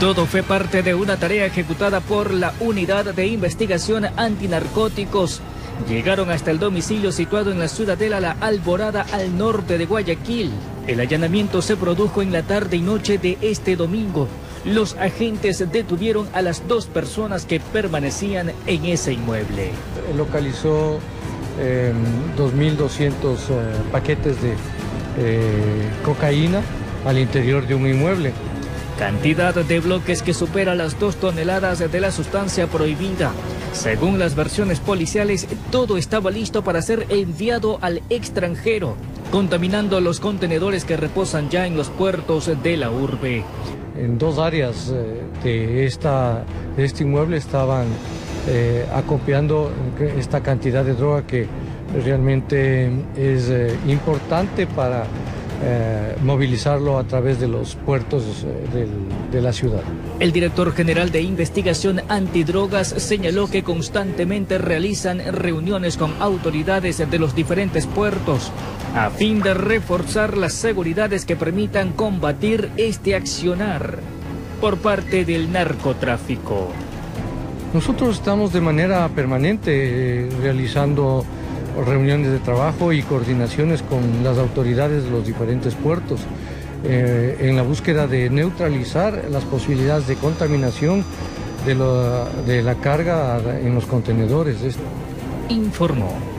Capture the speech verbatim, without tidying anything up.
Todo fue parte de una tarea ejecutada por la Unidad de Investigación Antinarcóticos. Llegaron hasta el domicilio situado en la Ciudadela La Alborada, al norte de Guayaquil. El allanamiento se produjo en la tarde y noche de este domingo. Los agentes detuvieron a las dos personas que permanecían en ese inmueble. Localizó eh, dos mil doscientos eh, paquetes de eh, cocaína al interior de un inmueble. Cantidad de bloques que supera las dos toneladas de la sustancia prohibida. Según las versiones policiales, todo estaba listo para ser enviado al extranjero, contaminando los contenedores que reposan ya en los puertos de la urbe. En dos áreas de, esta, de este inmueble estaban eh, acopiando esta cantidad de droga que realmente es eh, importante para Eh, movilizarlo a través de los puertos eh, del, de la ciudad. El director general de Investigación Antidrogas señaló que constantemente realizan reuniones con autoridades de los diferentes puertos a fin de reforzar las seguridades que permitan combatir este accionar por parte del narcotráfico. Nosotros estamos de manera permanente eh, realizando reuniones de trabajo y coordinaciones con las autoridades de los diferentes puertos eh, en la búsqueda de neutralizar las posibilidades de contaminación de la, de la carga en los contenedores. Informó